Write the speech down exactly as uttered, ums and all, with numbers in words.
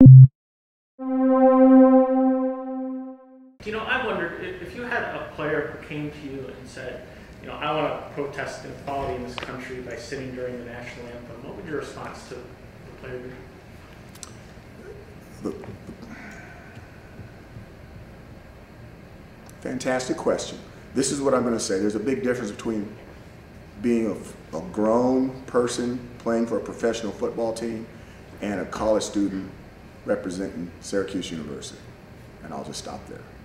You know, I wondered if you had a player who came to you and said, you know, I want to protest inequality in this country by sitting during the national anthem, what would your response to the player be? Fantastic question. This is what I'm going to say. There's a big difference between being a, a grown person playing for a professional football team and a college student representing Syracuse University. And I'll just stop there.